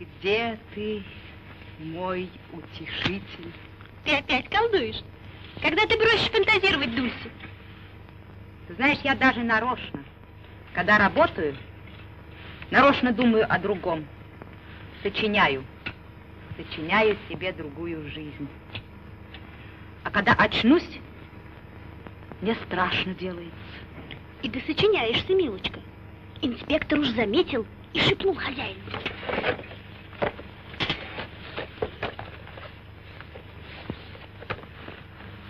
Где ты, мой утешитель? Ты опять колдуешь? Когда ты бросишь фантазировать, Дульси? Ты знаешь, я даже нарочно, когда работаю, нарочно думаю о другом. Сочиняю себе другую жизнь. А когда очнусь, мне страшно делается. И ты сочиняешься, милочка. Инспектор уж заметил и шепнул хозяину.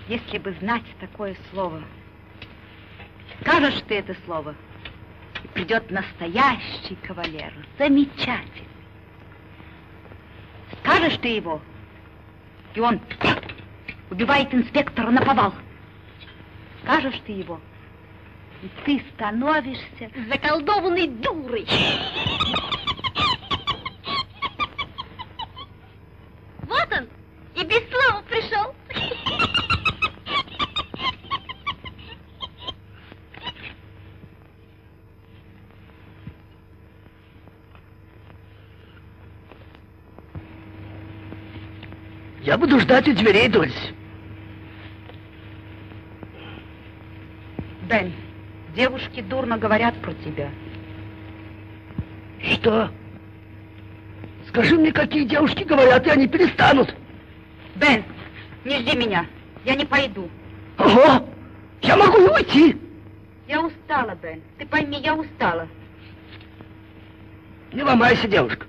Если бы знать такое слово, скажешь ты это слово, и придет настоящий кавалер, замечательный. Скажешь ты его, и он убивает инспектора наповал. Скажешь ты его, и ты становишься заколдованной дурой. Вот он, и без слова пришел. Я буду ждать у дверей, Дульси. Бен, девушки дурно говорят про тебя. Что? Скажи мне, какие девушки говорят, и они перестанут. Бен, не жди меня. Я не пойду. Ого! Я могу и уйти. Я устала, Бен. Ты пойми, я устала. Не ломайся, девушка.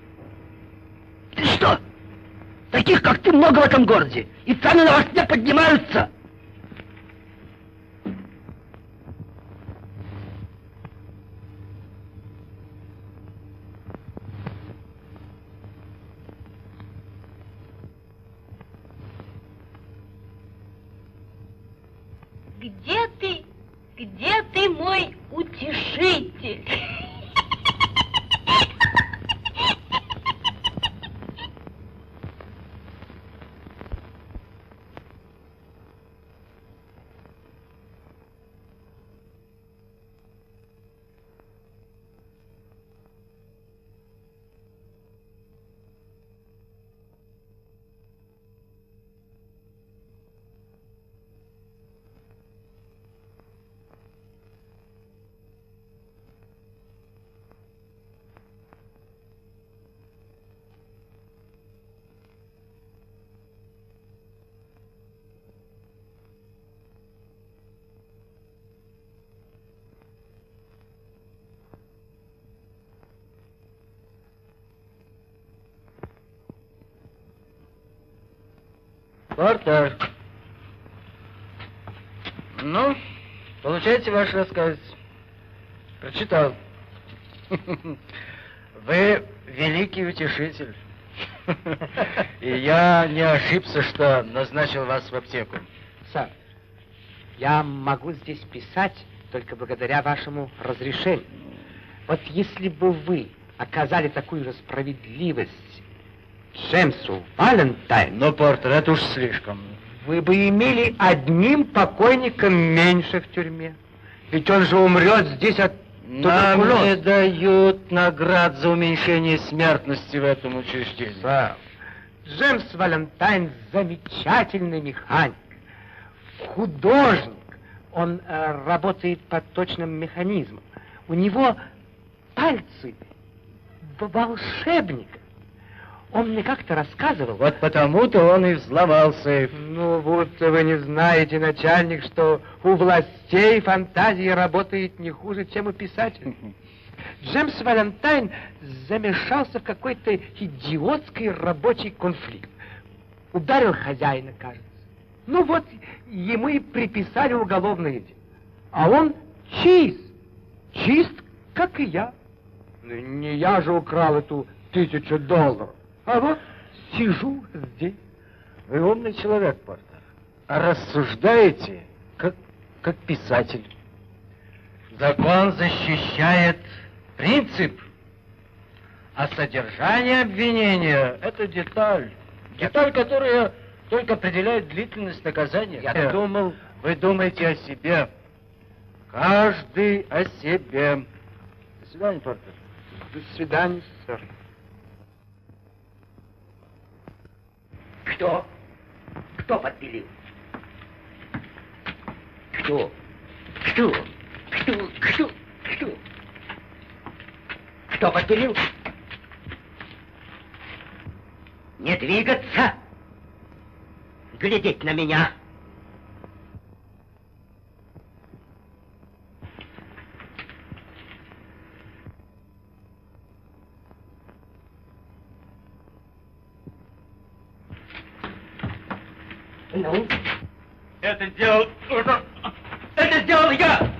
Ты что? Таких, как ты, много в этом городе. И цены на вас не поднимаются. Где ты, мой утешитель? Портер. Ну, получайте ваш рассказ. Прочитал. Вы великий утешитель. И я не ошибся, что назначил вас в аптеку. Сэр, я могу здесь писать только благодаря вашему разрешению. Вот если бы вы оказали такую же справедливость Джемсу Валентайн. Но, Портер, это уж слишком. Вы бы имели одним покойником меньше в тюрьме. Ведь он же умрет здесь от туберкулеза. Нам не дают наград за уменьшение смертности в этом учреждении. Да. Джемс Валентайн замечательный механик, художник. Он работает по точным механизмам. У него пальцы волшебника. Он мне как-то рассказывал. Вот потому-то он и взломал сейф. Ну, будто вы не знаете, начальник, что у властей фантазия работает не хуже, чем у писателей. Джемс Валентайн замешался в какой-то идиотский рабочий конфликт. Ударил хозяина, кажется. Ну вот, ему и приписали уголовное дело. А он чист, как и я. Ну, не я же украл эту $1000. А вот сижу здесь. Вы умный человек, Портер. А рассуждаете, как писатель. Закон защищает принцип, а содержание обвинения — это деталь. Деталь, которая только определяет длительность наказания. Я думал, вы думаете о себе. Каждый о себе. До свидания, Портер. До свидания, сэр. Кто? Кто подпилил? Кто? Кто? Кто? Кто? Кто? Кто подпилил? Не двигаться! Глядеть на меня! Ну? Это сделал я!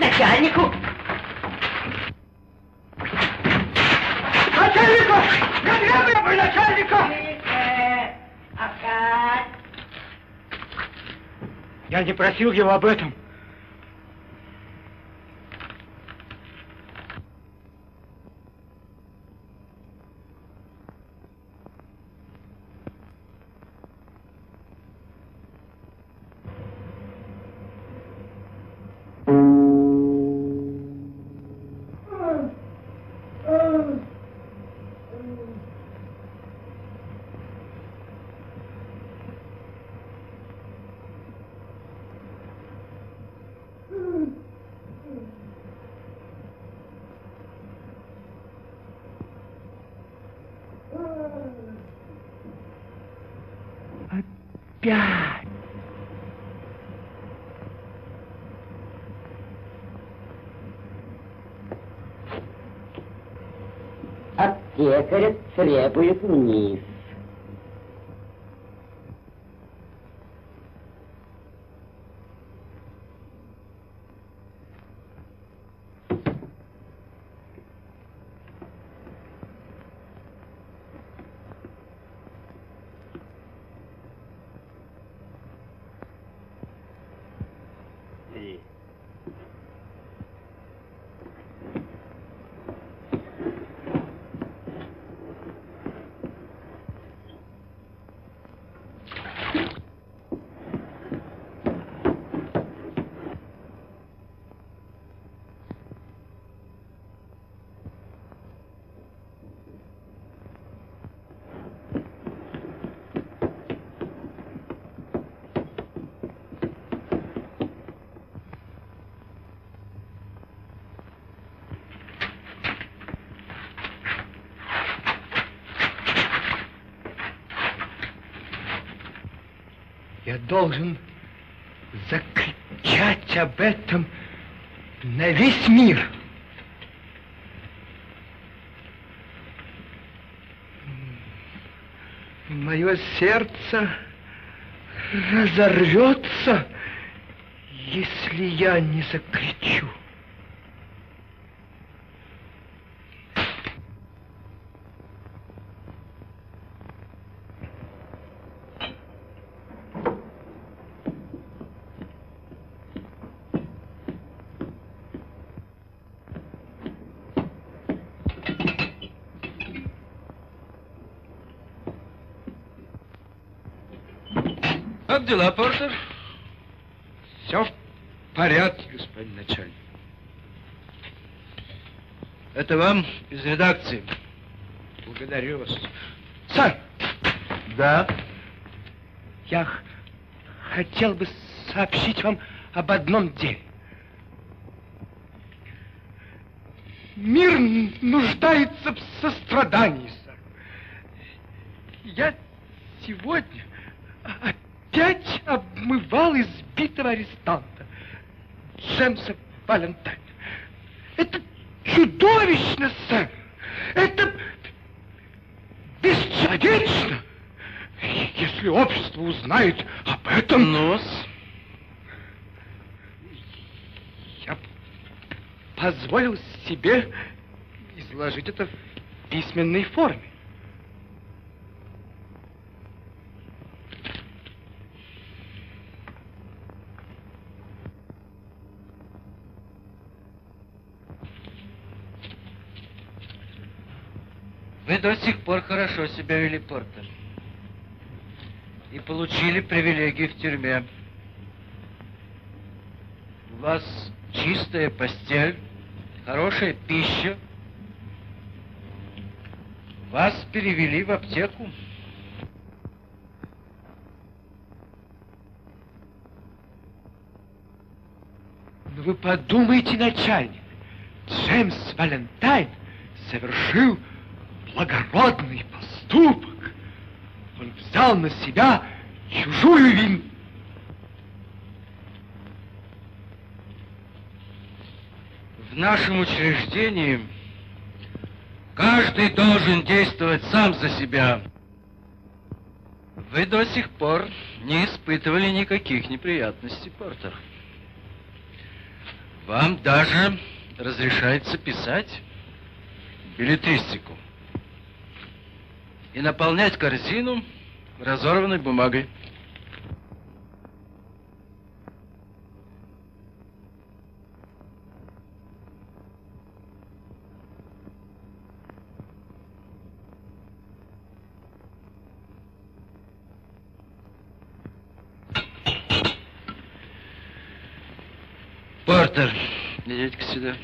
Начальнику! Начальнику! Разграбливай начальника! Я не просил его об этом. Аптекарь требует вниз. Я должен закричать об этом на весь мир. Мое сердце разорвется, если я не закричу. Как дела, Портер? Все в порядке, господин начальник. Это вам из редакции. Благодарю вас. Сэр! Да? Я хотел бы сообщить вам об одном деле. Мир нуждается в сострадании, сэр. Я сегодня... Опять обмывал избитого арестанта Джемса Валентайна. Это чудовищно, сэр. Это бесчеловечно. Если общество узнает об этом... Нос. Я позволил себе изложить это в письменной форме. Вы до сих пор хорошо себя вели, Портер. И получили привилегии в тюрьме. У вас чистая постель, хорошая пища. Вас перевели в аптеку. Вы подумайте, начальник. Джемс Валентайн совершил благородный поступок. Он взял на себя чужую вину. В нашем учреждении каждый должен действовать сам за себя. Вы до сих пор не испытывали никаких неприятностей, Портер. Вам даже разрешается писать билетристику и наполнять корзину разорванной бумагой. Портер, идите-ка сюда.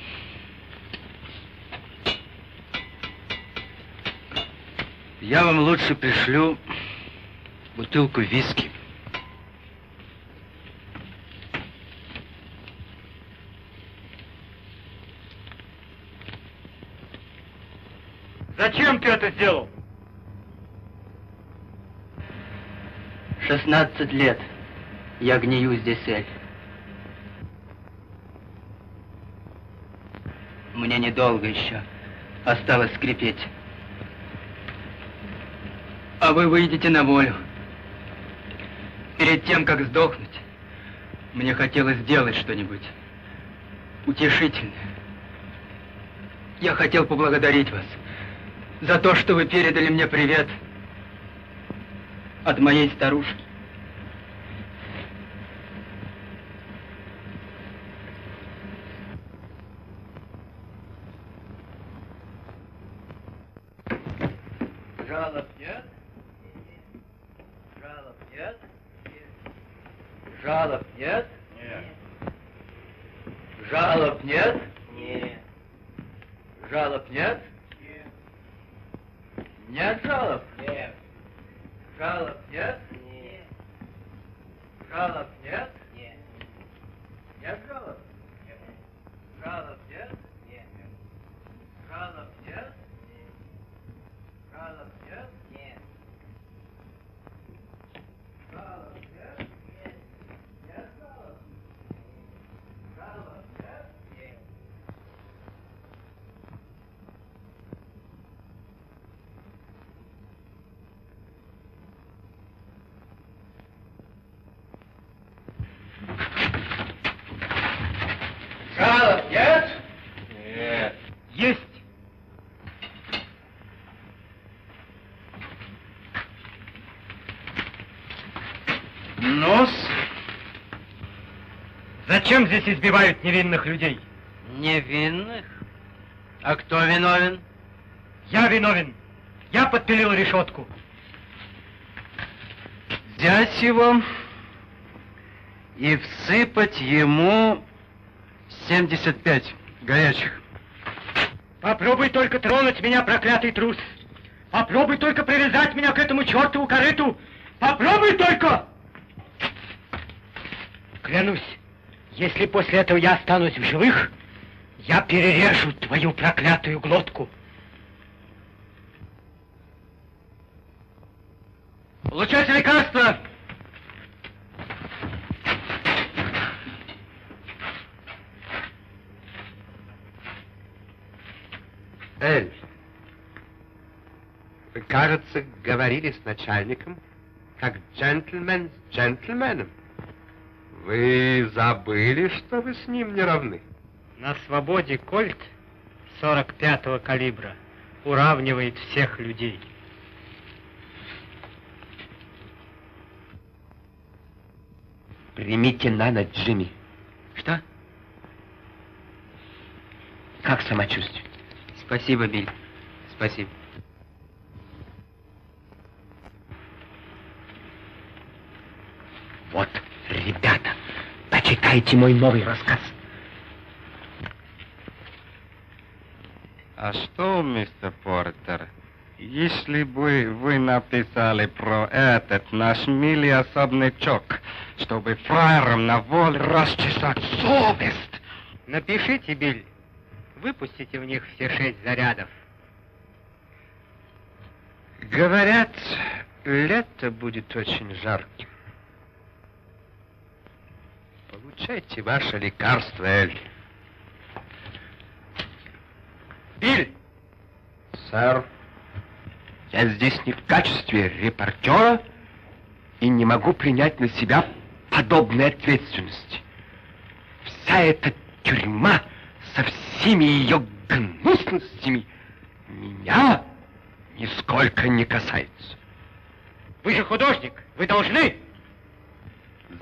Я вам лучше пришлю бутылку виски. Зачем ты это сделал? 16 лет я гнию здесь, Эль. Мне недолго еще осталось скрипеть. А вы выйдете на волю. Перед тем, как сдохнуть, мне хотелось сделать что-нибудь утешительное. Я хотел поблагодарить вас за то, что вы передали мне привет от моей старушки. Зачем здесь избивают невинных людей? Невинных? А кто виновен? Я виновен. Я подпилил решетку. Взять его и всыпать ему 75 горячих. Попробуй только тронуть меня, проклятый трус. Попробуй только привязать меня к этому чертову корыту. Попробуй только! Клянусь. Если после этого я останусь в живых, я перережу твою проклятую глотку. Получать лекарство! Эль, вы, кажется, говорили с начальником, как джентльмен с джентльменом. Вы забыли, что вы с ним не равны? На свободе кольт 45-го калибра уравнивает всех людей. Примите на ночь, Джимми. Что? Как самочувствие? Спасибо, Билл. Спасибо. Вот. Ребята, почитайте мой новый рассказ. А что, мистер Портер, если бы вы написали про этот наш милый особнячок, чтобы фраерам на воле расчесать совесть, Напишите, Билл, выпустите в них все 6 зарядов. Говорят, лето будет очень жарким. Получайте ваше лекарство, Эль. Билл! Сэр, я здесь не в качестве репортера и не могу принять на себя подобной ответственности. Вся эта тюрьма со всеми ее гнусностями меня нисколько не касается. Вы же художник, вы должны.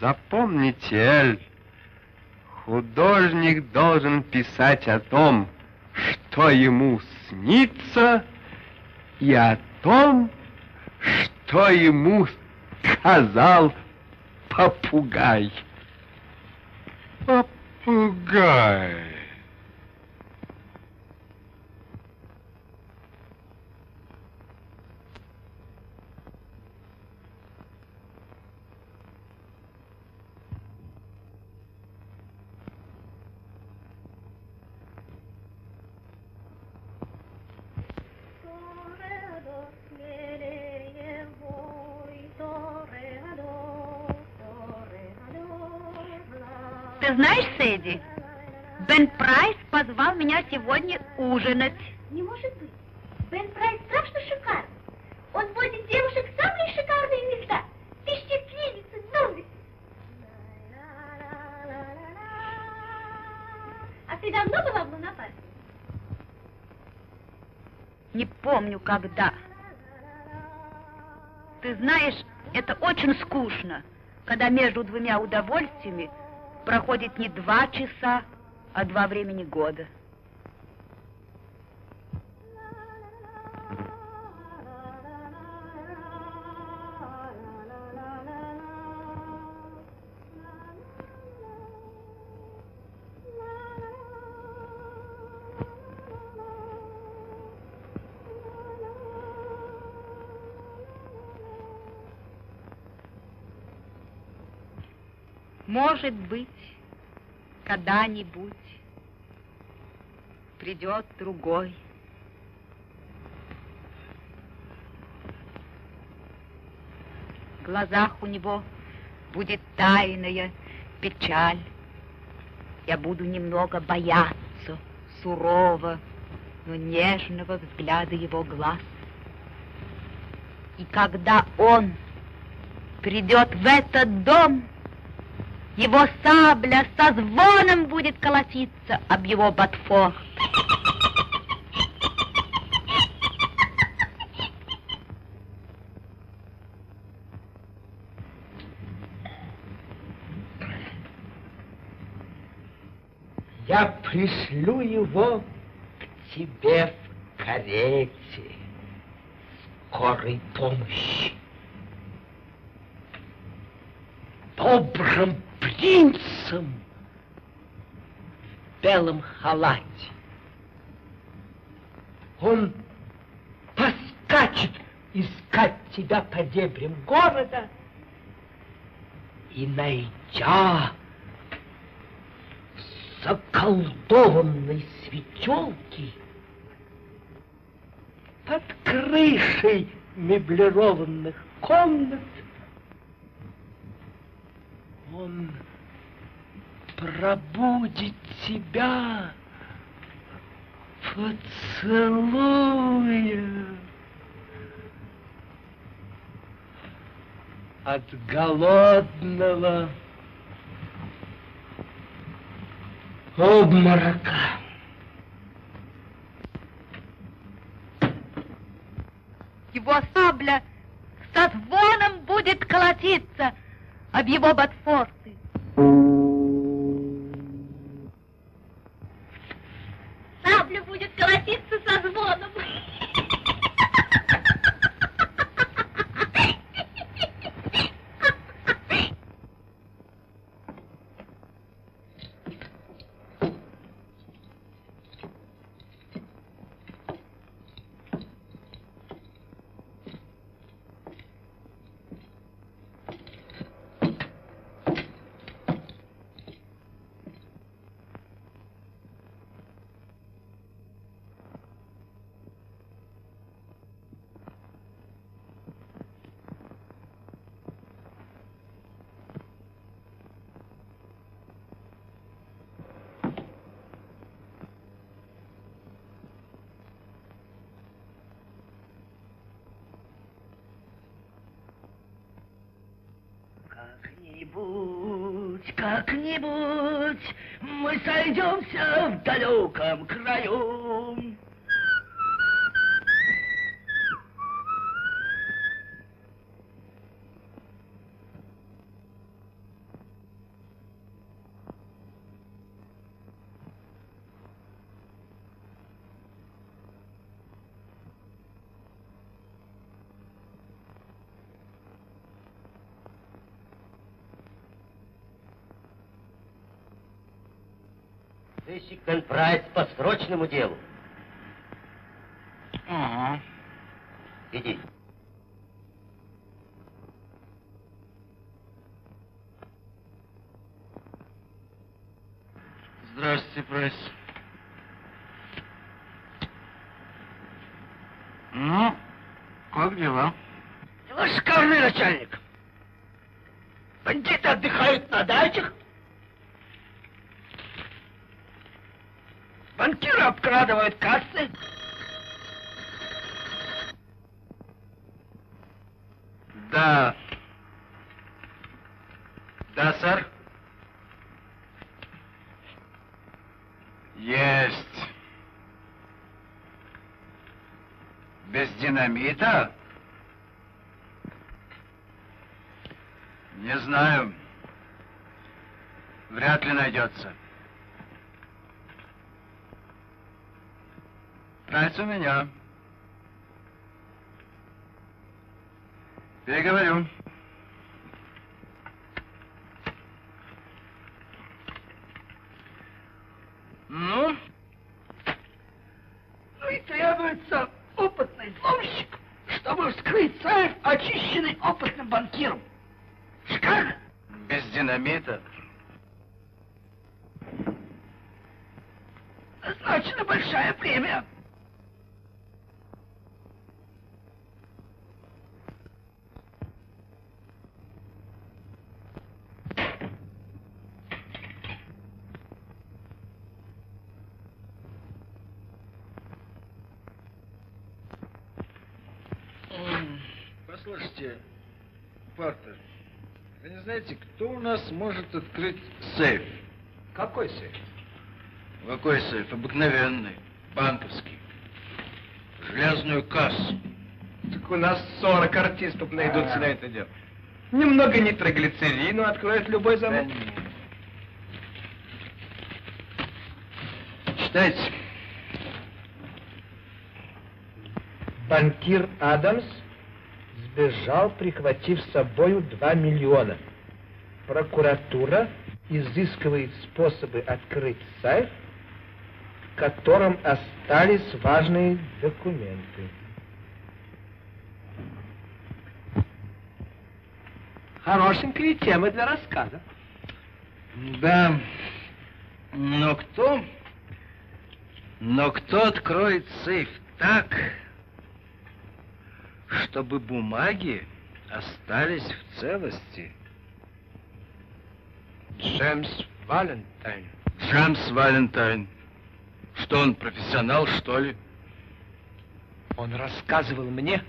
Запомните, Эль, художник должен писать о том, что ему снится, и о том, что ему сказал попугай. Попугай. Ты знаешь, Сэди, Бен Прайс позвал меня сегодня ужинать. Не может быть. Бен Прайс страшно шикарный. Он водит девушек в самые шикарные места. Ты счастливица, Дульси. А ты давно была в лунопарке? Не помню, когда. Ты знаешь, это очень скучно, когда между двумя удовольствиями проходит не 2 часа, а 2 времени года. Может быть, когда-нибудь придет другой. В глазах у него будет тайная печаль. Я буду немного бояться сурового, но нежного взгляда его глаз. И когда он придет в этот дом, его сабля со звоном будет колотиться об его ботфор. Я пришлю его к тебе в карете скорой помощи. Добрым принцем в белом халате. Он поскачет искать тебя по дебрям города и, найдя в заколдованной светелке под крышей меблированных комнат, он пробудит тебя поцелуя от голодного обморока. Его сабля со звоном будет колотиться об его ботфорты. Сабля будет колотиться со звоном. Когда-нибудь, как-нибудь мы сойдемся в далеком краю. Сыщик Бен Прайс по срочному делу. Ага. Иди. Здравствуйте, Прайс. Ну, как дела? Дела шикарные, начальник. Бандиты отдыхают на дачах. Банкиры обкрадывают кассы. Да. Да, сэр. Есть. Без динамита? Не знаю. Вряд ли найдется. Прайс у меня. Переговорю. Ну? Ну и требуется опытный взломщик, чтобы вскрыть сейф, очищенный опытным банкиром. Шикарно? Без динамита. Назначена большая премия. Послушайте, Портер, вы не знаете, кто у нас может открыть сейф? Какой сейф? Какой сейф? Обыкновенный, банковский. Железную кассу. Так у нас 40 артистов найдутся на это дело. Немного нитроглицерина откроет любой замок. Читайте. Банкир Адамс сбежал, прихватив с собою 2 миллиона. Прокуратура изыскивает способы открыть сайт, в котором остались важные документы. Хорошенькая тема для рассказа. Да, но кто откроет сейф так, чтобы бумаги остались в целости? Джемс Валентайн. Джемс Валентайн. Что он, профессионал, что ли? Он рассказывал мне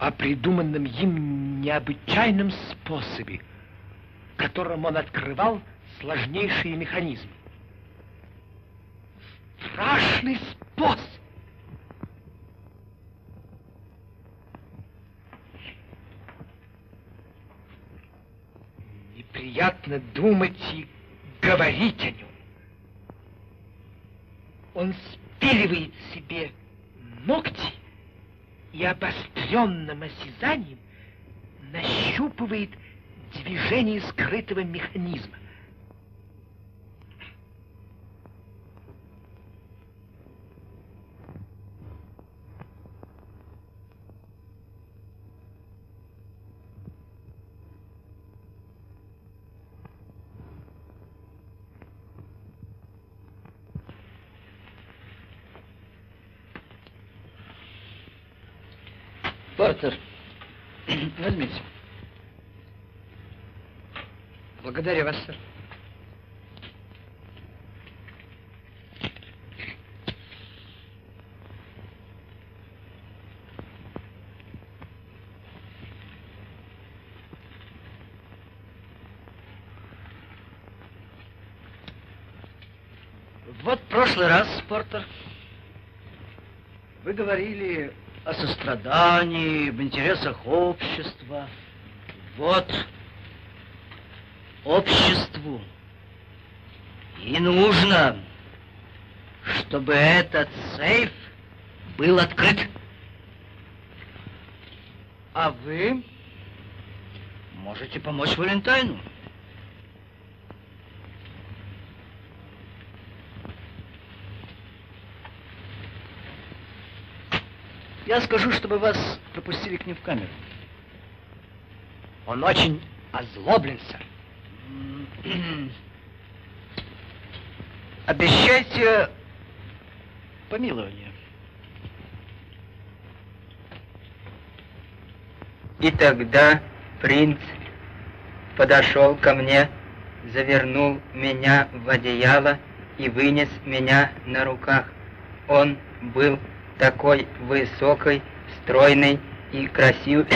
о придуманном им необычайном способе, которым он открывал сложнейшие механизмы. Страшный способ! Приятно думать и говорить о нем. Он спиливает себе ногти и обостренным осязанием нащупывает движение скрытого механизма. Портер, возьмите. Благодарю вас, сэр. Вот в прошлый раз, Портер, вы говорили о сострадании, в интересах общества. Вот обществу и нужно, чтобы этот сейф был открыт. А вы можете помочь Валентайну. Я скажу, чтобы вас пропустили к ним в камеру. Он очень озлоблен, сэр. Обещайте помилование. И тогда принц подошел ко мне, завернул меня в одеяло и вынес меня на руках. Он был такой высокой, стройной и красивой.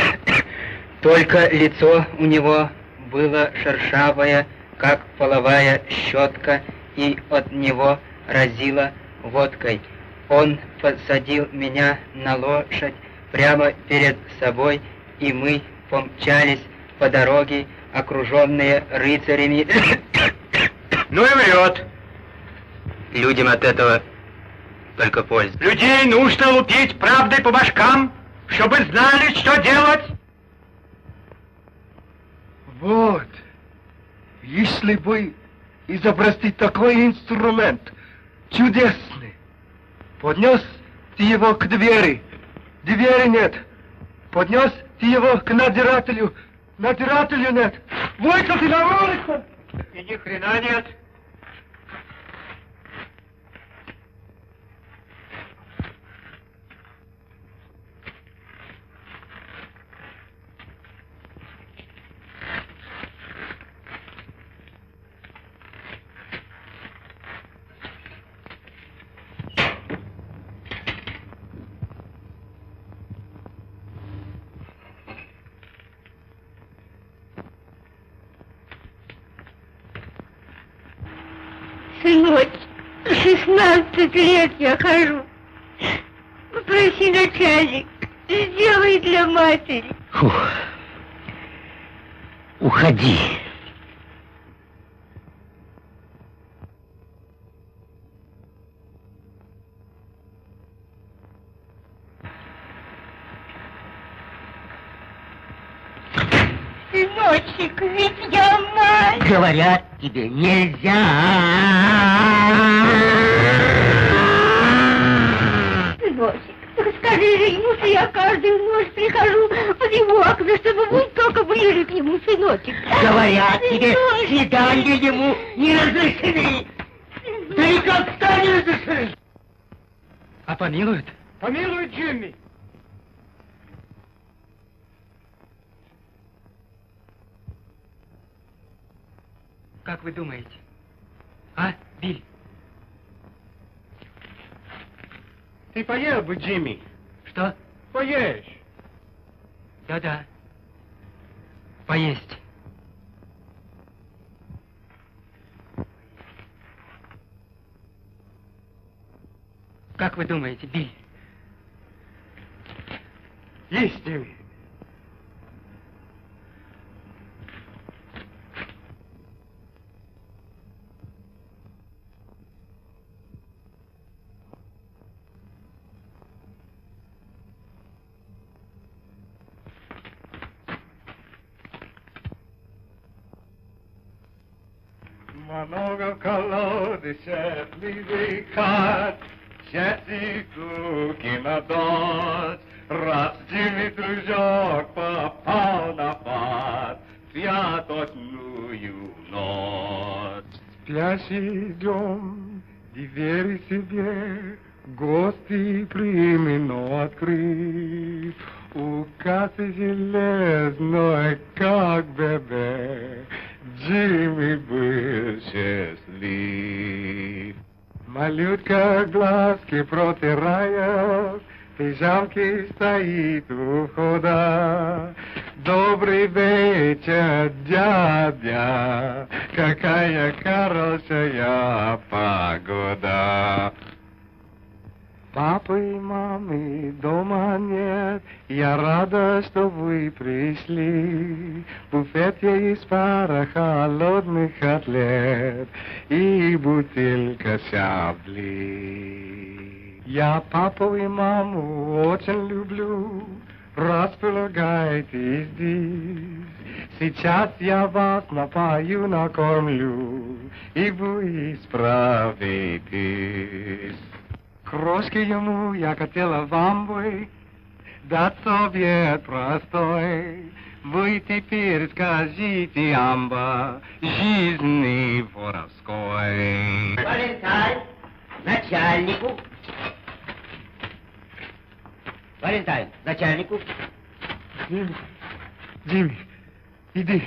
Только лицо у него было шершавое, как половая щетка, и от него разило водкой. Он посадил меня на лошадь прямо перед собой, и мы помчались по дороге, окруженные рыцарями. Ну и врет. Людям от этого только польза. Людей нужно лупить правдой по башкам, чтобы знали, что делать. Вот, если бы изобрести такой инструмент, чудесный, поднес ты его к двери, двери нет, поднес ты его к надзирателю, надзирателю нет, вышел ты на улицу, и ни хрена нет. Сыночек, 16 лет я хожу. Попроси на часик, сделай для матери. Фух. Уходи. Сыночек, ведь я мать. Говорят, тебе нельзя! Сыночек, скажи же ему, что я каждую ночь прихожу под его окна, чтобы вы только ближе к нему, сыночек. Говорят, тебе свидание ему не разрешены! Да никогда не разрешены! А помилуют? Помилуют, Джимми! Как вы думаете? А, Билл? Ты поел бы, Джимми. Что? Поешь. Да-да. Поесть. Как вы думаете, Билл? Есть, Джимми. Много колоды, счастливый кат, счастье куки на дождь. Раз Джимми, дружок, попал на пад, спят одную ночь. Спящий дом, двери себе, гости прими, но открыв. У кассы железной, как бебе, Джимми был счастлив. Малютка глазки протирая, в пижамке стоит у входа. До Добрый вечер, дядя, какая хорошая погода. Папы и мамы дома нет, я рада, что вы пришли. Буфет я из пара холодных котлет и бутылка сябли. Я папу и маму очень люблю, располагайтесь здесь. Сейчас я вас напою, накормлю, и вы исправитесь. Крошки ему я хотела вам бы дать совет простой. Вы теперь скажите, амба, жизни воровской. Валентайн, начальнику. Валентайн, начальнику. Джимми, Джимми, иди.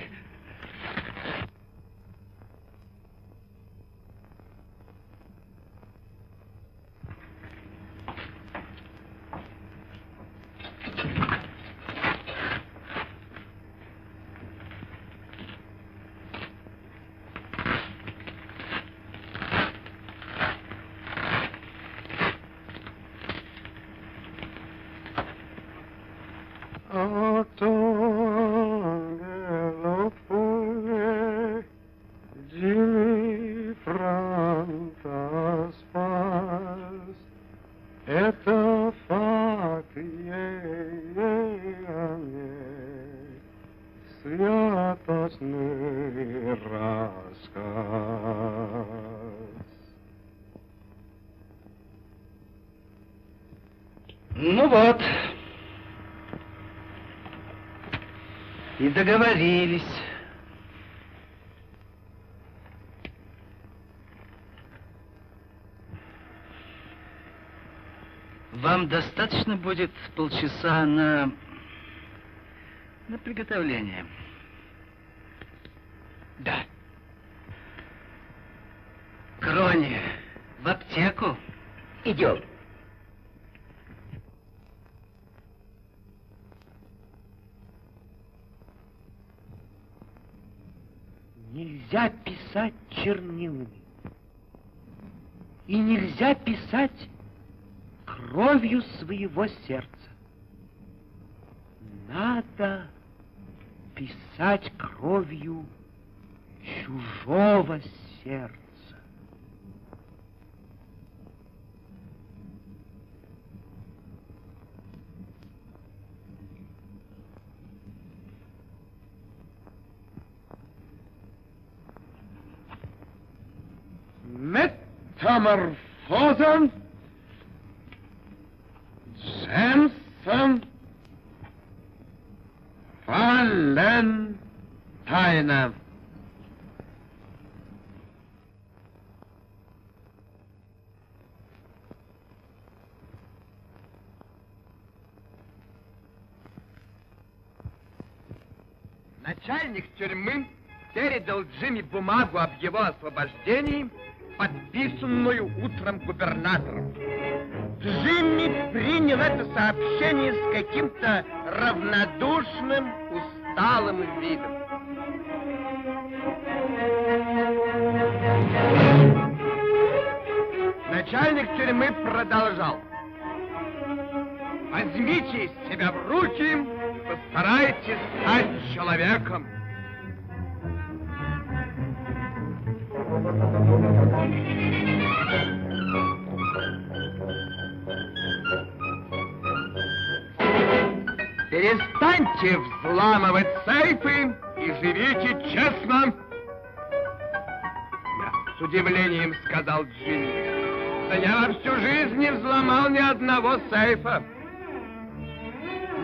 Договорились. Вам достаточно будет полчаса на приготовление? Да. Крони, в аптеку? Идем. Нельзя писать чернилами. И нельзя писать кровью своего сердца. Надо писать кровью чужого сердца. Метаморфозом Джемсом Валентайна. Начальник тюрьмы передал Джимми бумагу об его освобождении, подписанную утром губернатором. Джимми принял это сообщение с каким-то равнодушным, усталым видом. Начальник тюрьмы продолжал. Возьмите себя в руки, постарайтесь стать человеком. Перестаньте взламывать сейфы и живите честно. Да, с удивлением сказал Джимми. Да я во всю жизнь не взломал ни одного сейфа.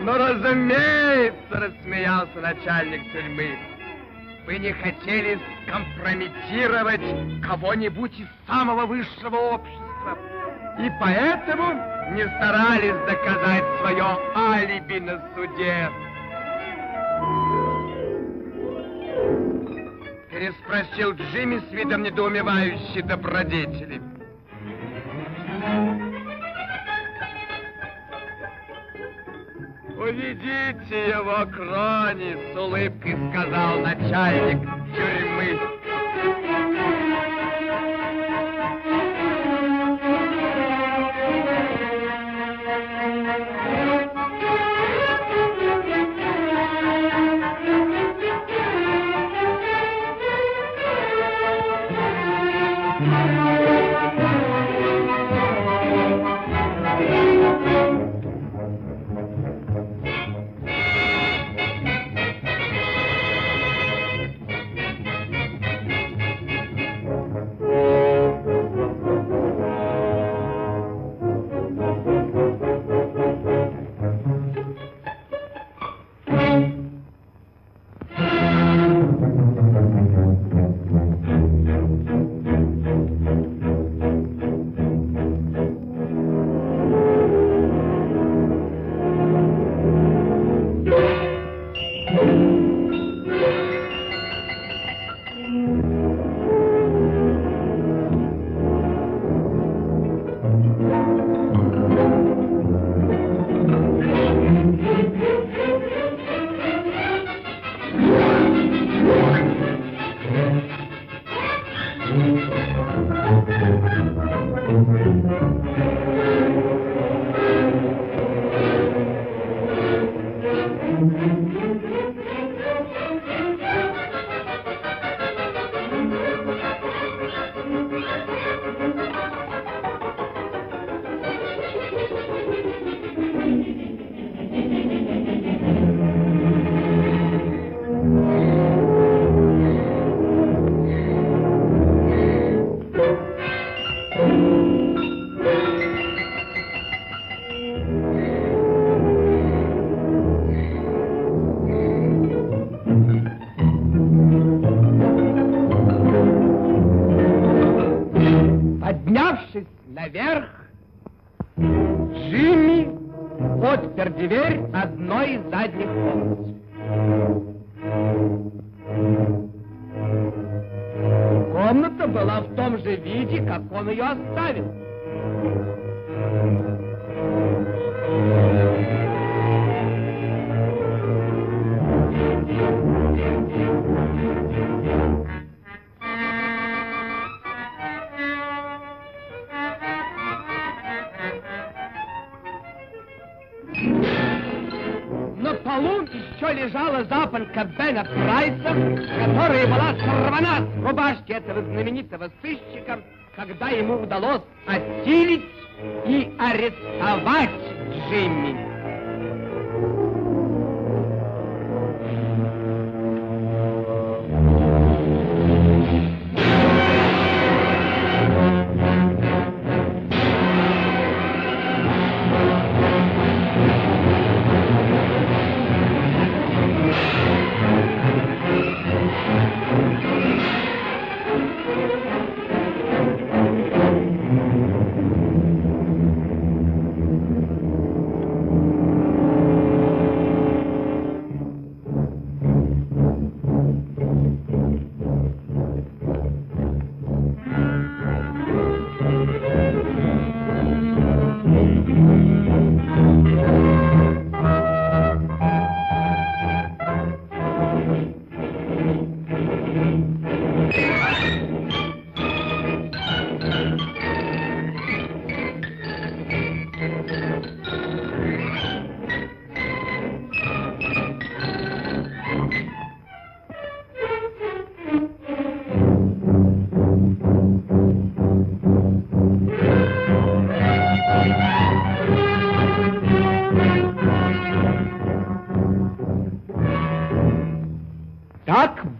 Но разумеется, рассмеялся начальник тюрьмы. Вы не хотели скомпрометировать кого-нибудь из самого высшего общества. И поэтому не старались доказать свое алиби на суде. Переспросил Джимми с видом недоумевающей добродетели. Ой, «Приведите его к Рони», — с улыбкой сказал начальник тюрьмы. Наверх Джимми отпер дверь одной из задних комнат. Комната была в том же виде, как он ее оставил. Лежала запонка Бена Прайса, которая была сорвана с рубашки этого знаменитого сыщика, когда ему удалось осилить и арестовать Джимми.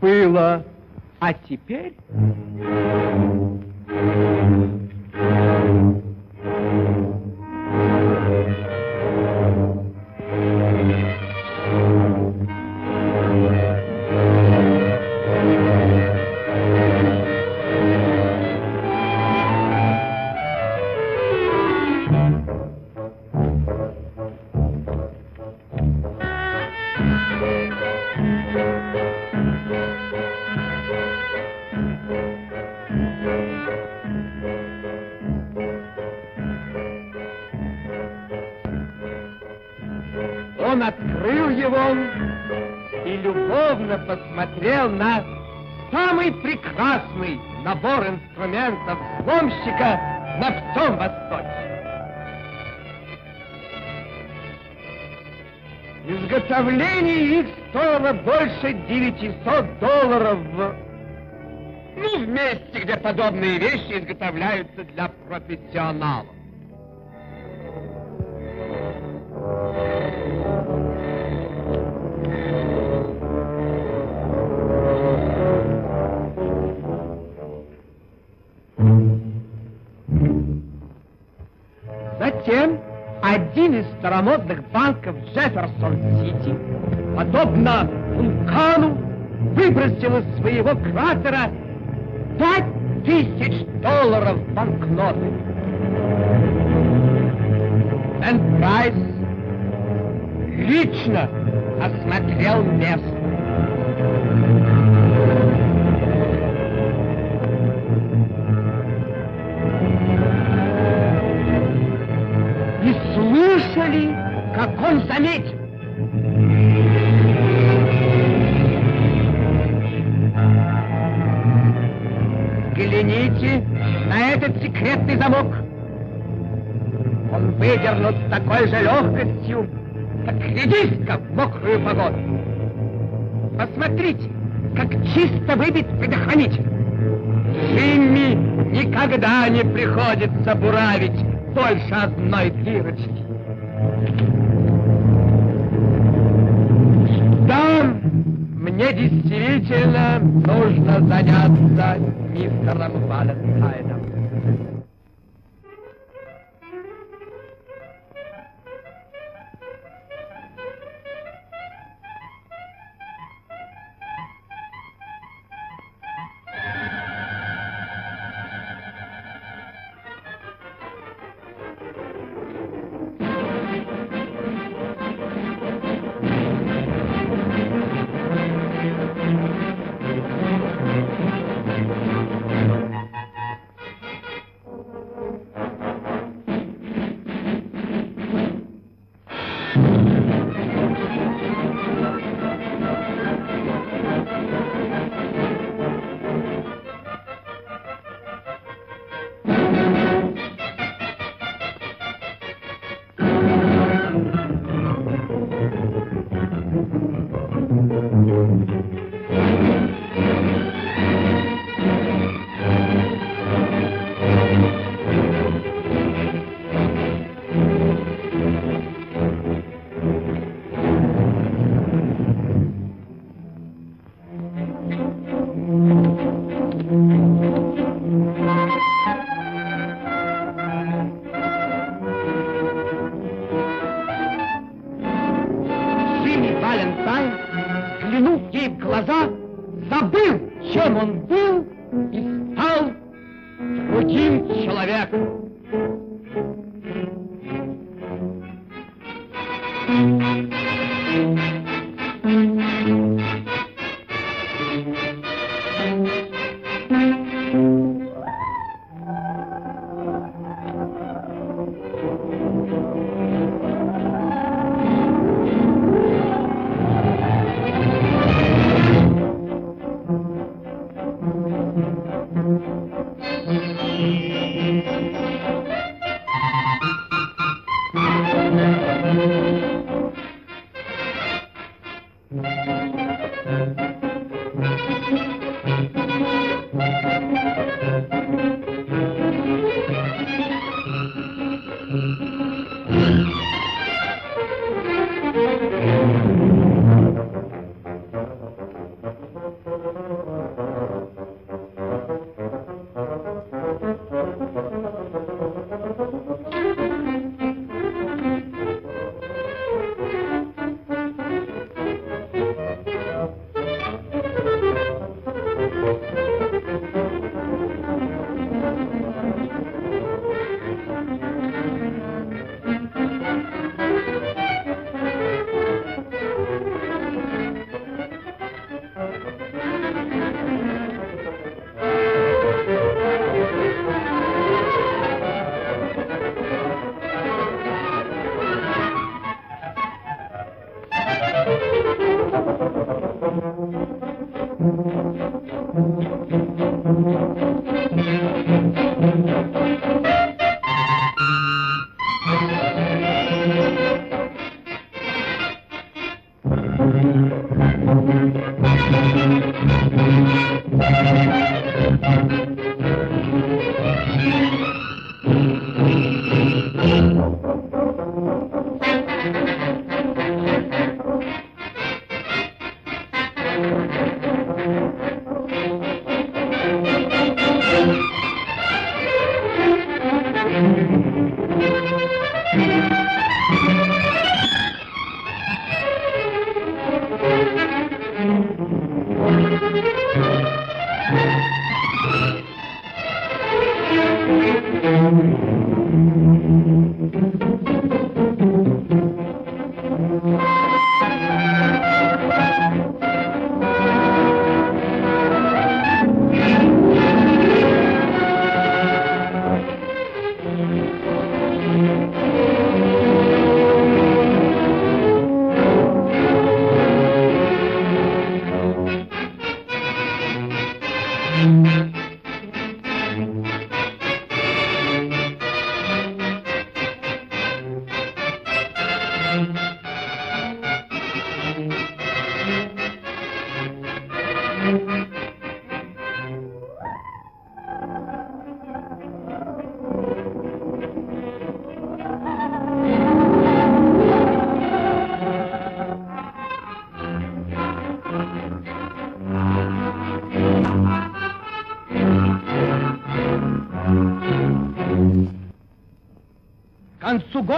Было. А теперь... он и любовно посмотрел на самый прекрасный набор инструментов взломщика на всем Востоке. Изготовление их стоило больше $900 в месте, где подобные вещи изготовляются для профессионалов. Затем один из старомодных банков Джефферсон-сити, подобно вулкану, выбросил из своего кратера $5000 банкноты. Бен Прайс лично осмотрел место. И слышали, как он заметил. Взгляните на этот секретный замок. Он выдернут с такой же легкостью, как редиска в мокрую погоду. Посмотрите, как чисто выбит предохранитель. Джимми никогда не приходится буравить больше одной дырочки. Да, мне действительно нужно заняться мистером Валентайном.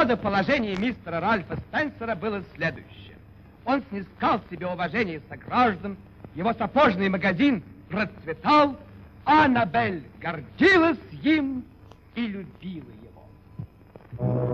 Года положение мистера Ральфа Спенсера было следующим. Он снискал себе уважение сограждан, его сапожный магазин процветал, Аннабель гордилась им и любила его.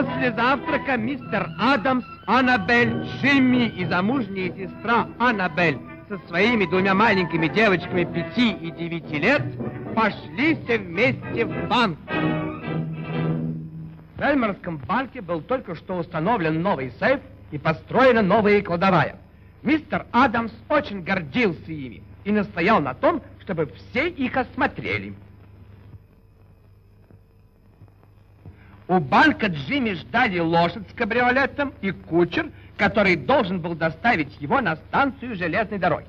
После завтрака мистер Адамс, Аннабель, Джимми и замужняя сестра Аннабель со своими двумя маленькими девочками 5 и 9 лет пошли все вместе в банк. В Эльмарском банке был только что установлен новый сейф и построена новая кладовая. Мистер Адамс очень гордился ими и настоял на том, чтобы все их осмотрели. У банка Джимми ждали лошадь с кабриолетом и кучер, который должен был доставить его на станцию железной дороги.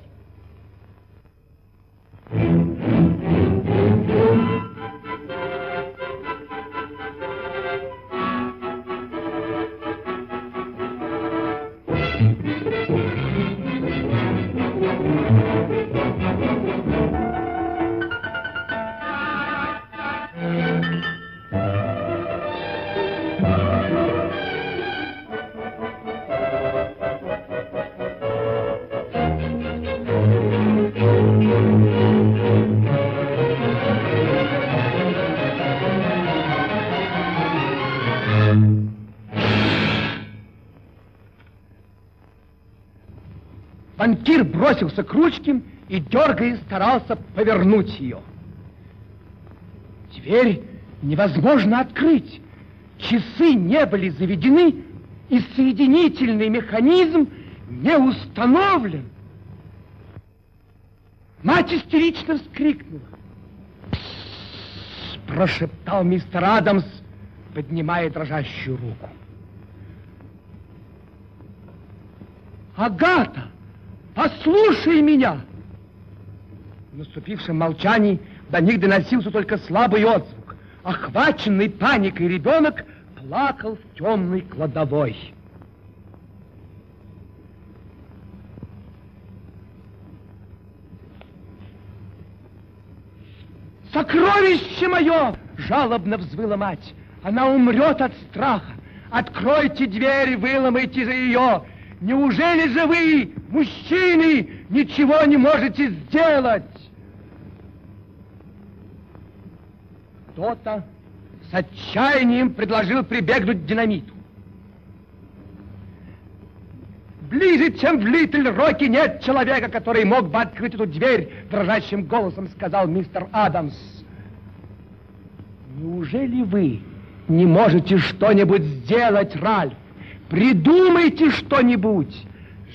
Банкир бросился к ручке и, дергая, старался повернуть ее. Дверь невозможно открыть. Часы не были заведены, и соединительный механизм не установлен. Мать истерично вскрикнула. «Псс!» — прошептал мистер Адамс, поднимая дрожащую руку. «Агата! Послушай меня!» В наступившем молчании до них доносился только слабый отзвук. Охваченный паникой ребенок плакал в темной кладовой. «Сокровище мое!» — жалобно взвыла мать. «Она умрет от страха! Откройте дверь, выломайте же ее! Неужели же вы, мужчины, ничего не можете сделать?» Кто-то с отчаянием предложил прибегнуть к динамиту. «Ближе, чем в Литл-Роке, нет человека, который мог бы открыть эту дверь», — дрожащим голосом сказал мистер Адамс. «Неужели вы не можете что-нибудь сделать, Ральф? Придумайте что-нибудь!»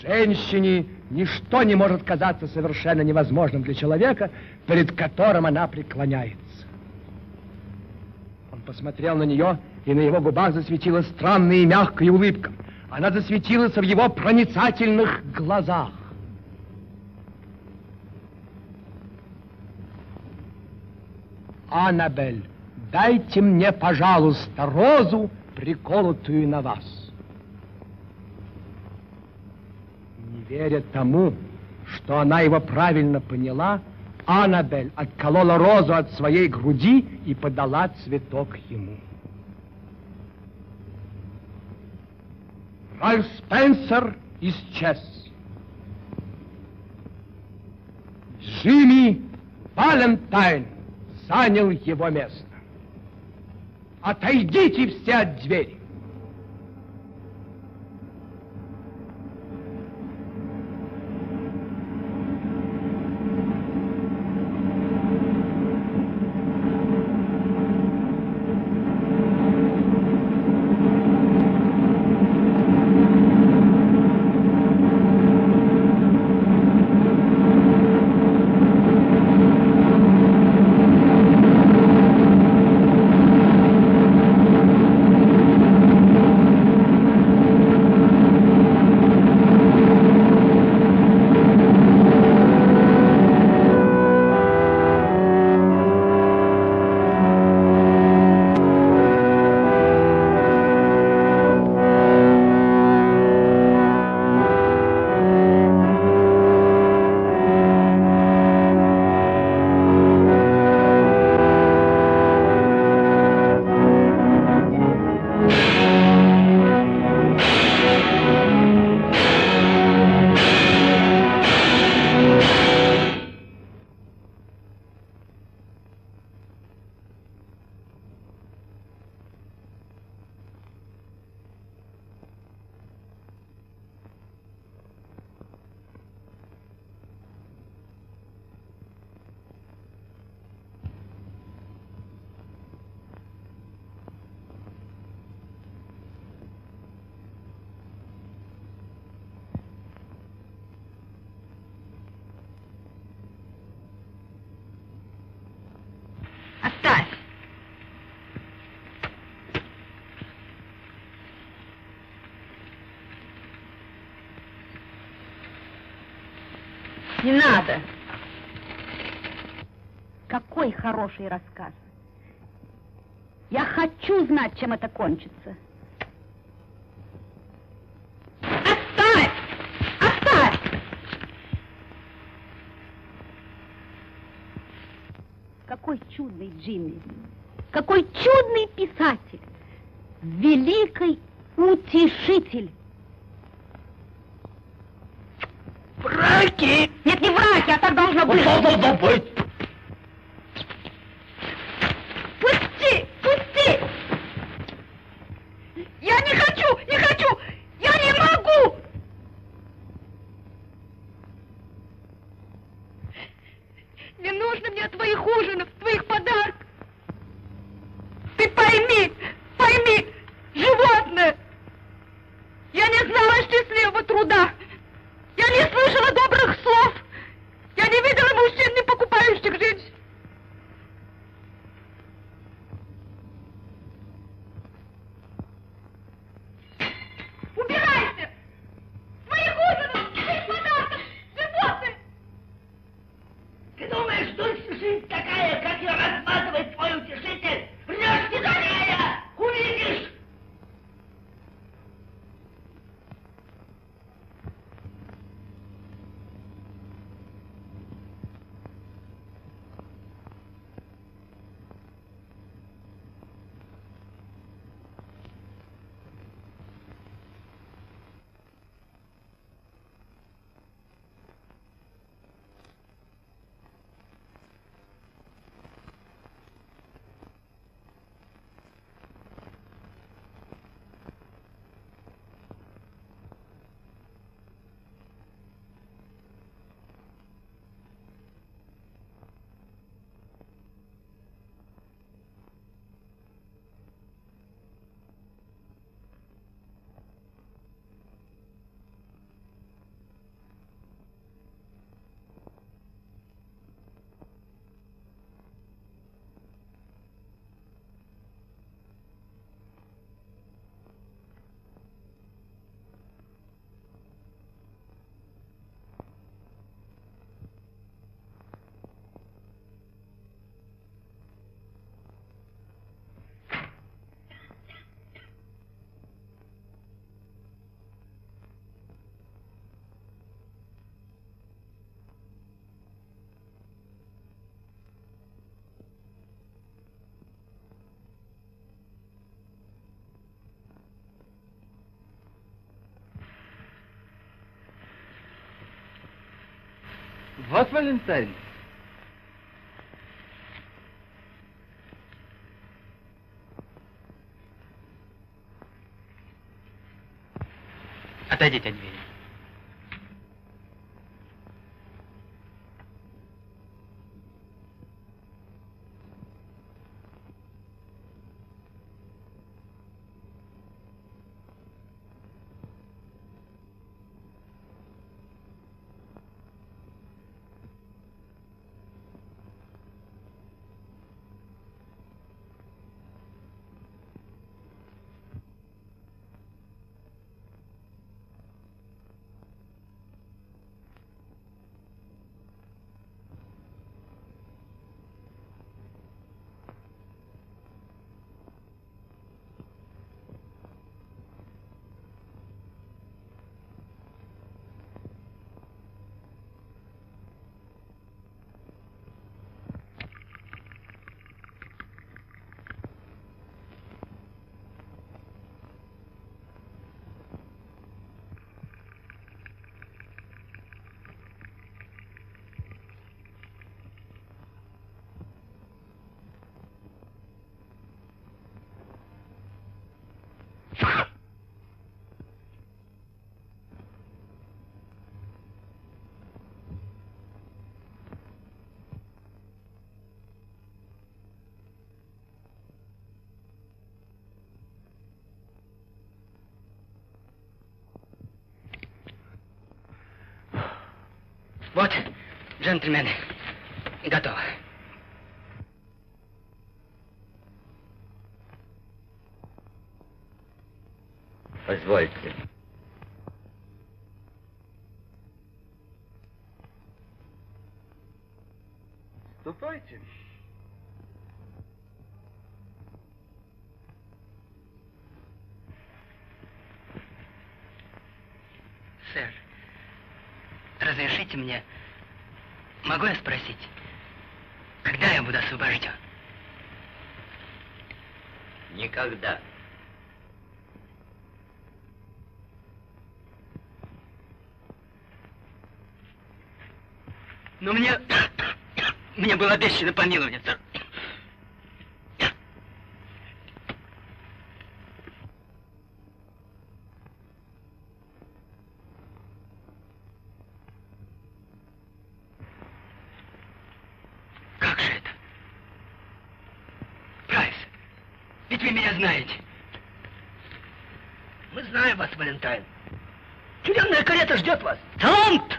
Женщине ничто не может казаться совершенно невозможным для человека, перед которым она преклоняется. Он посмотрел на нее, и на его губах засветилась странная и мягкая улыбка. Она засветилась в его проницательных глазах. «Аннабель, дайте мне, пожалуйста, розу, приколотую на вас». Веря тому, что она его правильно поняла, Аннабель отколола розу от своей груди и подала цветок ему. Ральф Спенсер исчез. Джимми Валентайн занял его место. «Отойдите все от двери!» Оставь. Не надо. Какой хороший рассказ. Я хочу знать, чем это кончится. Оставь! Оставь! Какой чудный Джимми! Какой чудный писатель! Великий утешитель! Враки! Нет, не враки, а так должно быть! Вот должно быть! Вот Валентайн. Отойдите от двери. Вот, джентльмены, готово. Позвольте. Ступайте. Сэр, разрешите мне, могу я спросить, когда я буду освобожден? Никогда. Но мне было обещано помилование, сэр. Как же это? Прайс, ведь вы меня знаете. Мы знаем вас, Валентайн. Тюремная карета ждет вас. Талант!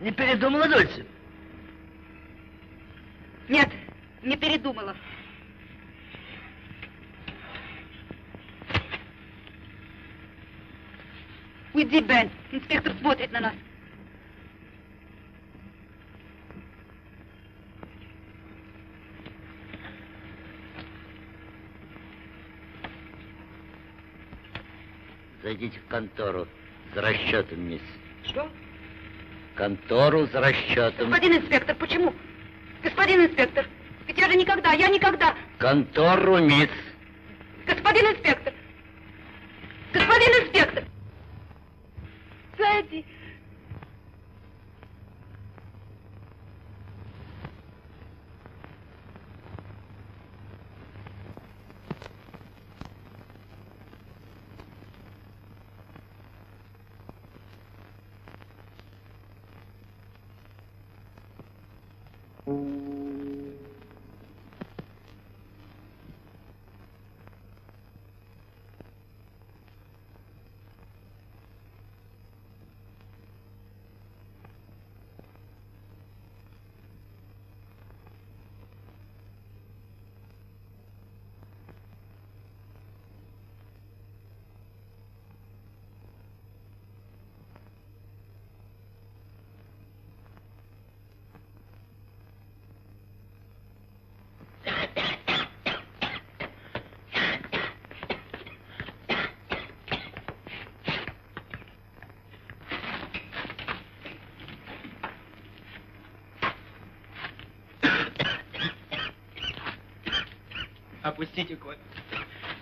Не передумала, Дульси? Нет, не передумала. Уйди, Бен. Инспектор смотрит на нас. Зайдите в контору за расчетом, мисс. Что? Контору за расчетом. Господин инспектор, почему? Господин инспектор, ведь я же никогда, Контору, мисс. Господин инспектор. Господин инспектор. Сэди. Опустите кот.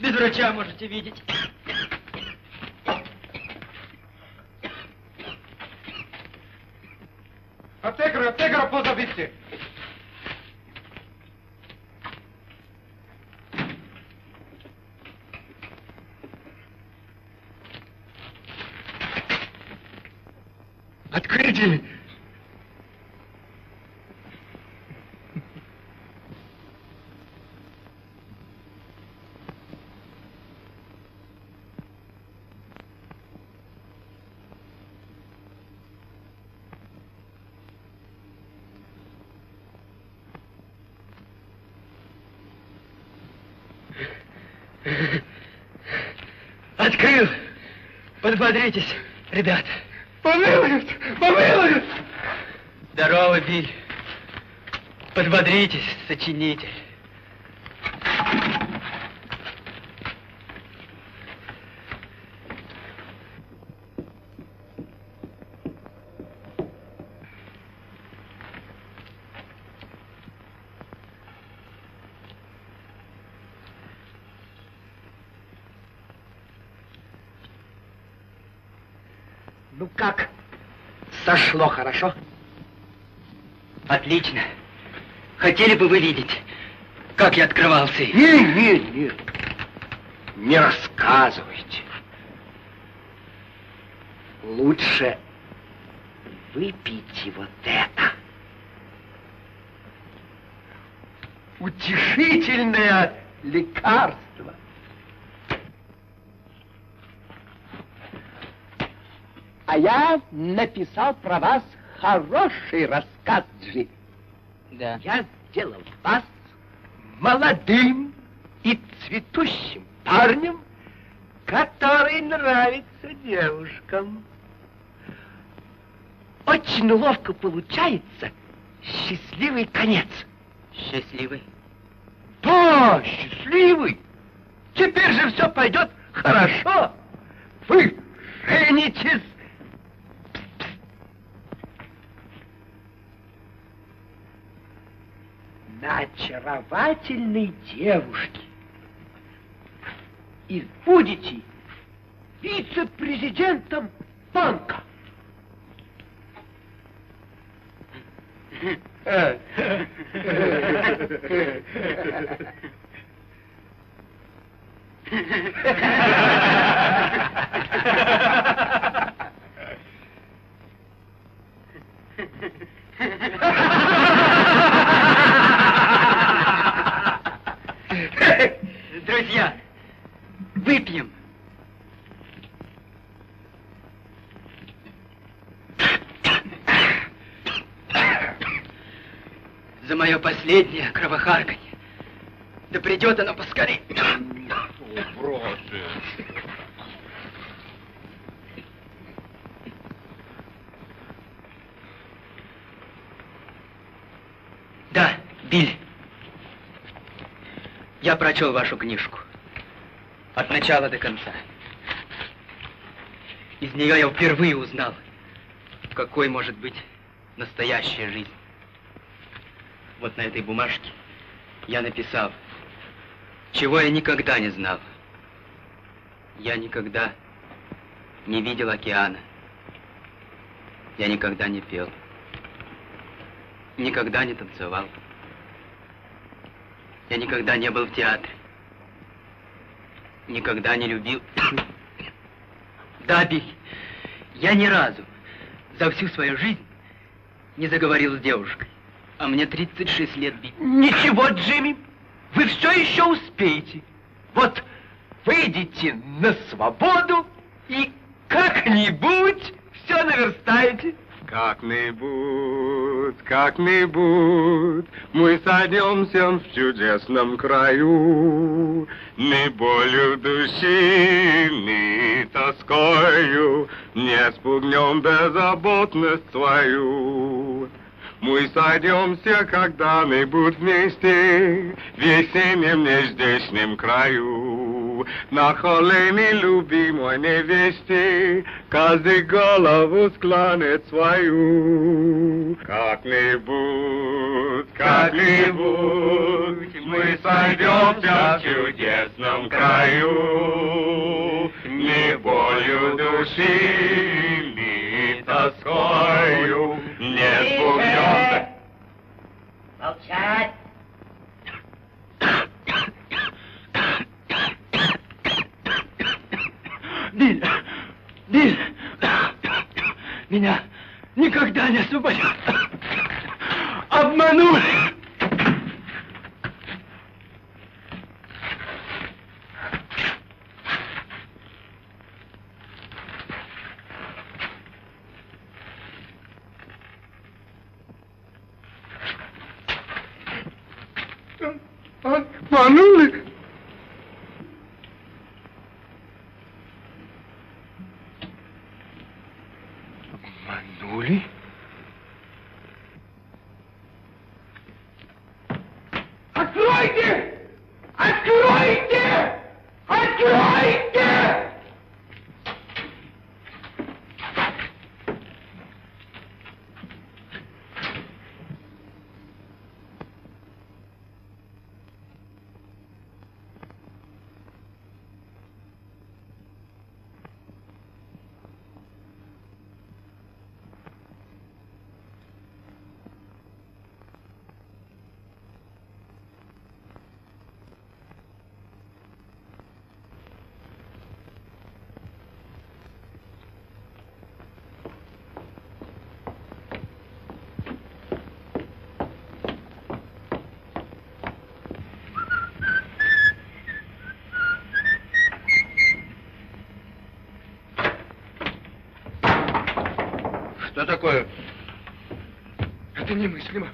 Без врача можете видеть. Аптекара, позовите. Открытие. Подбодритесь, ребята. Помилуют! Помилуют! Здорово, Билл. Подбодритесь, сочинитель. Сошло хорошо? Отлично. Хотели бы вы видеть, как я открывался? Нет. Не рассказывайте. Лучше выпейте вот это. Утешительное лекарство. А я написал про вас хороший рассказ, Джим. Да. Я сделал вас молодым и цветущим парнем, который нравится девушкам. Очень ловко получается счастливый конец. Счастливый? Да, счастливый. Теперь же все пойдет хорошо. Вы женитесь. На очаровательной девушке. И будете вице-президентом банка. Друзья, выпьем. За мое последнее кровохарканье. Да придет оно поскорее. Да, Билл. Я прочел вашу книжку. От начала до конца. Из нее я впервые узнал, какой может быть настоящая жизнь. Вот на этой бумажке я написал, чего я никогда не знал. Я никогда не видел океана. Я никогда не пел. Никогда не танцевал. Я никогда не был в театре. Никогда не любил. Да, Билл, я ни разу за всю свою жизнь не заговорил с девушкой. А мне 36 лет, Билл. Ничего, Джимми, вы все еще успеете. Вот выйдите на свободу и как-нибудь все наверстаете. Как-нибудь мы садимся в чудесном краю, ни болью души, ни тоскою, не спугнем беззаботность свою. Мы садимся когда-нибудь вместе в весеннем нездешнем краю. На колени любимой невесте каждый голову склонит свою. Как-нибудь мы сойдемся в чудесном краю. Ни болью души, ни тоскою, не спугнем. Молчать! Билл! Билл! Меня никогда не освободят! Обманули! Обманули! Обманули? Откройте! Откройте! Откройте! такое? Это немыслимо.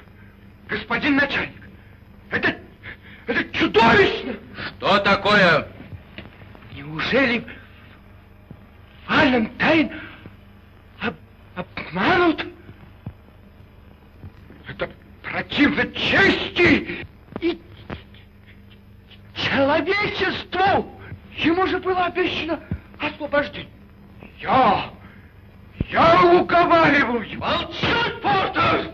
Господин начальник, это чудовищно! Что такое? Неужели Валентайн обманут? Это противно чести и человечеству! Ему же было обещано освобождение. Я уговариваю! Молчать, Портер!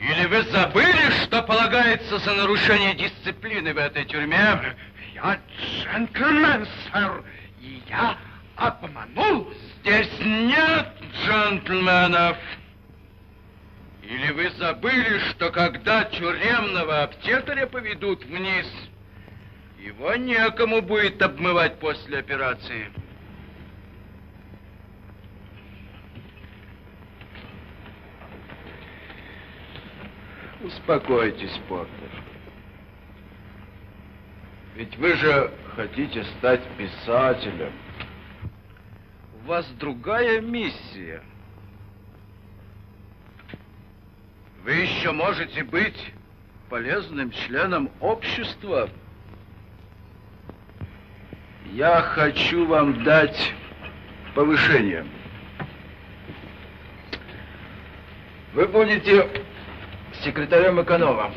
Или вы забыли, что полагается за нарушение дисциплины в этой тюрьме? Я джентльмен, сэр, и я обманул. Здесь нет джентльменов. Или вы забыли, что когда тюремного аптекаря поведут вниз, его некому будет обмывать после операции? Успокойтесь, Портер. Ведь вы же хотите стать писателем. У вас другая миссия. Вы еще можете быть полезным членом общества. Я хочу вам дать повышение. Вы будете секретарем Иканова.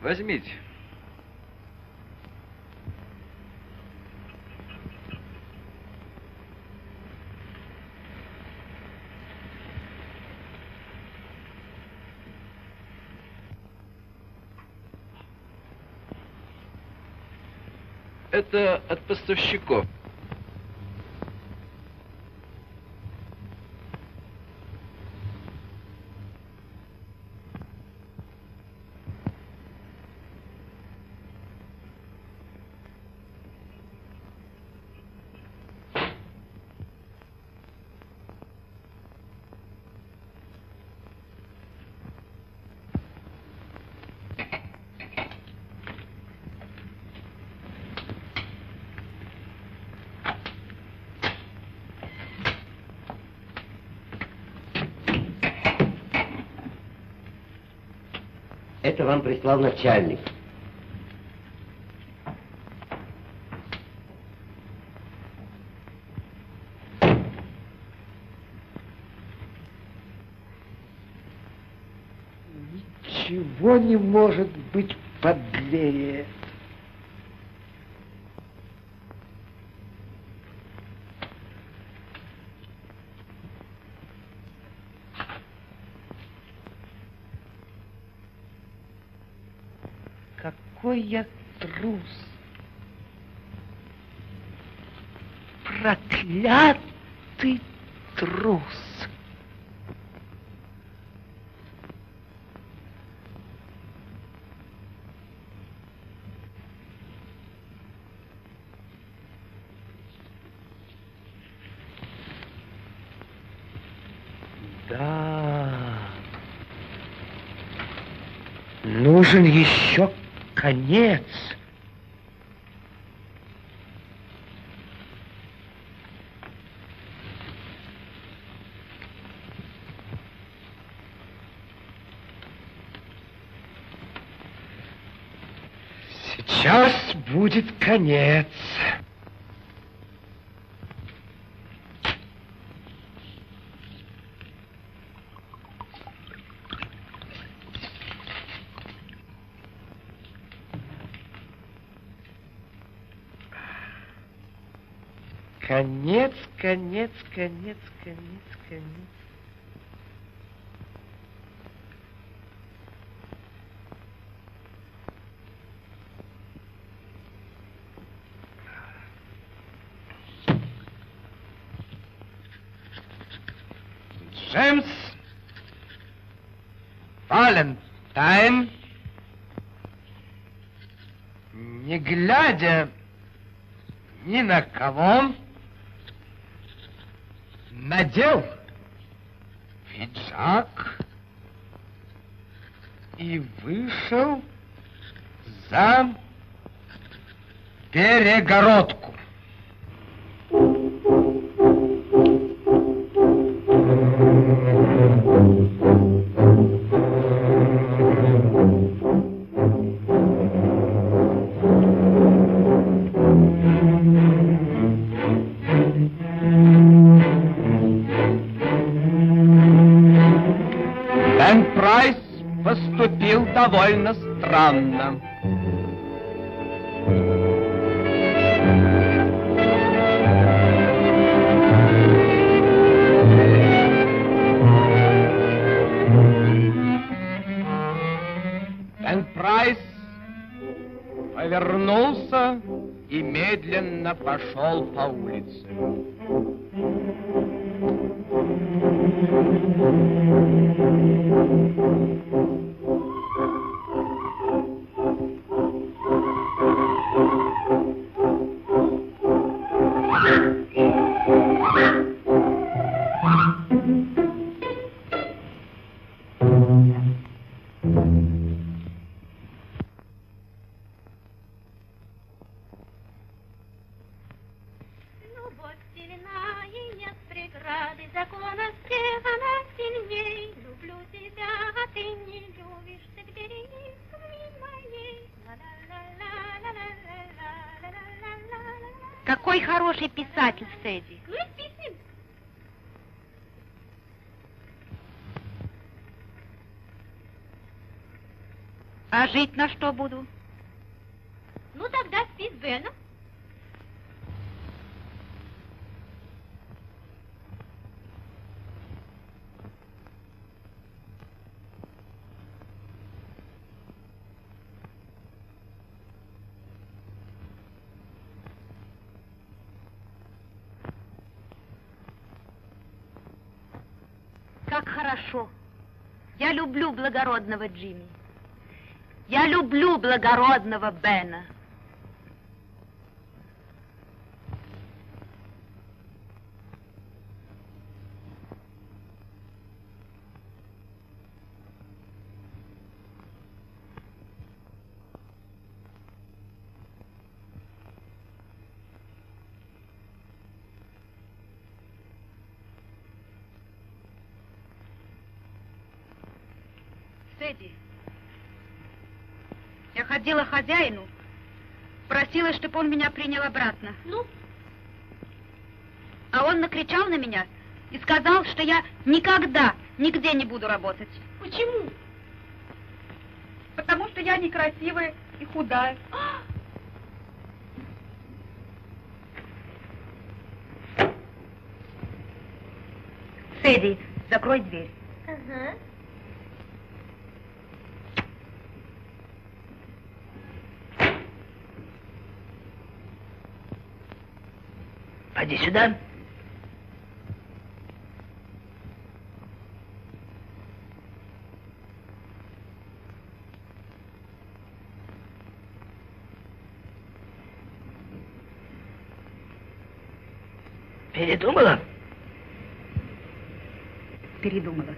Возьмите. Это от поставщиков. Это вам прислал начальник. Ничего не может быть подлее. Какой я трус, проклятый трус. Да, нужен еще конец. Сейчас будет конец. Конец, конец, конец, конец, конец. Джемс Валентайн, не глядя ни на кого, надел пиджак и вышел за перегородку. Довольно странно. Бен Прайс повернулся и медленно пошел по улице. Какой хороший писатель, Сэди. А жить на что буду? Ну, тогда спи с Беном. Как хорошо. Я люблю благородного Джимми. Я люблю благородного Бена. Сэди, я ходила к хозяину, просила, чтобы он меня принял обратно. Ну? А он накричал на меня и сказал, что я никогда, нигде не буду работать. Почему? Потому что я некрасивая и худая. Сэди, закрой дверь. Ага. Иди сюда. Передумала? Передумала.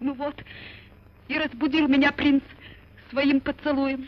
Ну вот, и разбудил меня принц своим поцелуем.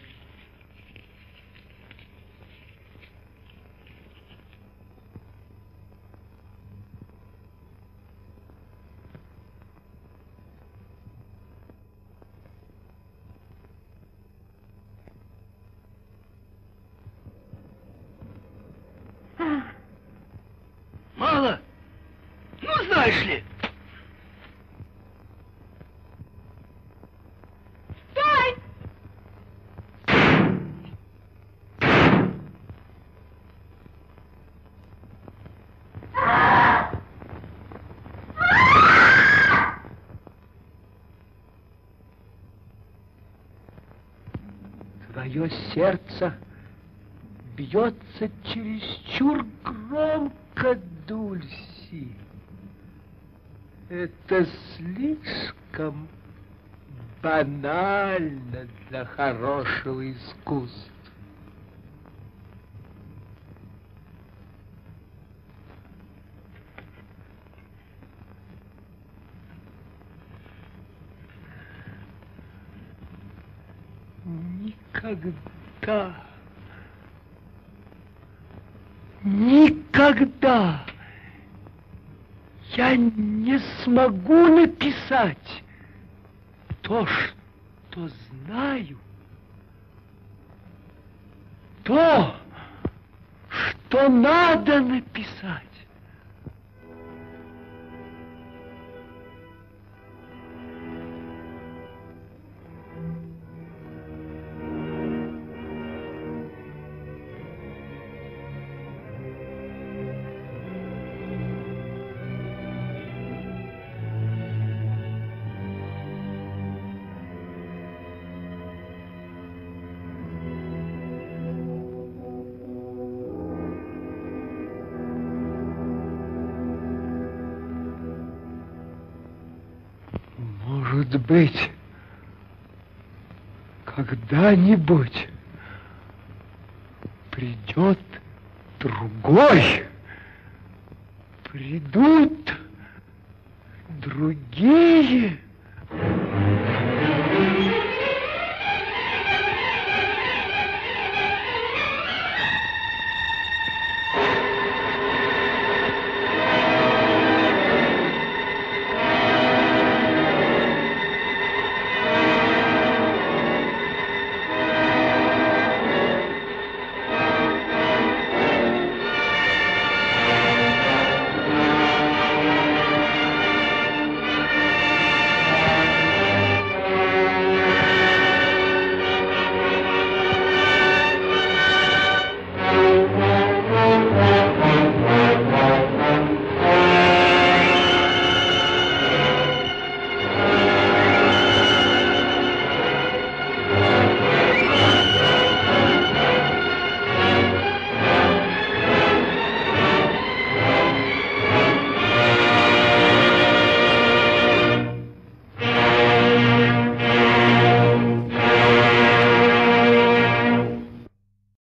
Твое сердце бьется чересчур громко, Дульси. Это слишком банально для хорошего искусства. Никогда я не смогу написать то, что знаю, то, что надо написать. Может быть, когда-нибудь придет другой, придут другие.